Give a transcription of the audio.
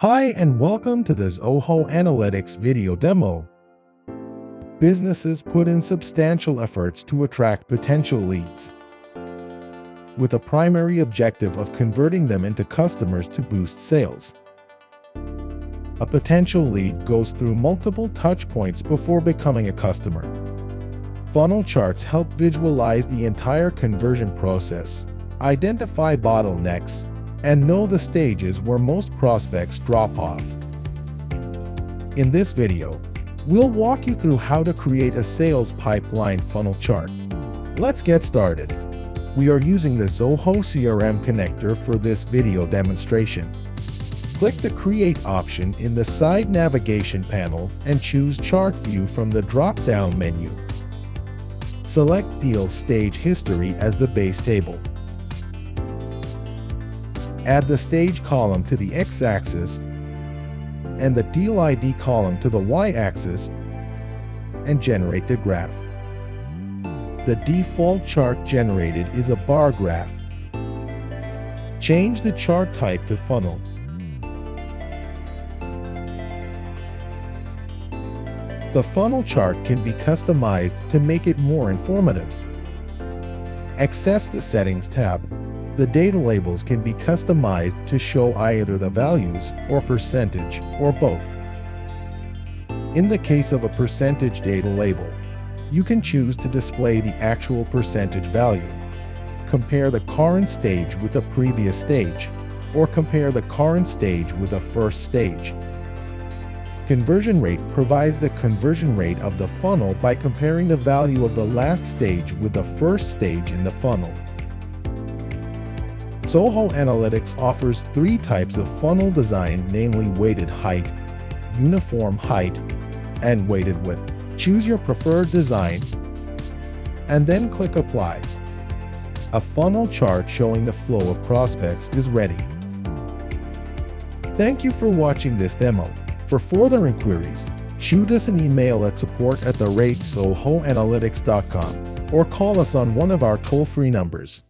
Hi and welcome to this Zoho Analytics video demo. Businesses put in substantial efforts to attract potential leads, with a primary objective of converting them into customers to boost sales. A potential lead goes through multiple touchpoints before becoming a customer. Funnel charts help visualize the entire conversion process, identify bottlenecks, and know the stages where most prospects drop off. In this video, we'll walk you through how to create a sales pipeline funnel chart. Let's get started. We are using the Zoho CRM connector for this video demonstration. Click the Create option in the side navigation panel and choose Chart View from the drop-down menu. Select Deal Stage History as the base table. Add the stage column to the x-axis and the deal ID column to the y-axis and generate the graph. The default chart generated is a bar graph. Change the chart type to funnel. The funnel chart can be customized to make it more informative. Access the Settings tab. The data labels can be customized to show either the values or percentage or both. In the case of a percentage data label, you can choose to display the actual percentage value, compare the current stage with the previous stage, or compare the current stage with the first stage. Conversion rate provides the conversion rate of the funnel by comparing the value of the last stage with the first stage in the funnel. Zoho Analytics offers three types of funnel design, namely weighted height, uniform height, and weighted width. Choose your preferred design and then click Apply. A funnel chart showing the flow of prospects is ready. Thank you for watching this demo. For further inquiries, shoot us an email at support@zohoanalytics.com or call us on one of our toll-free numbers.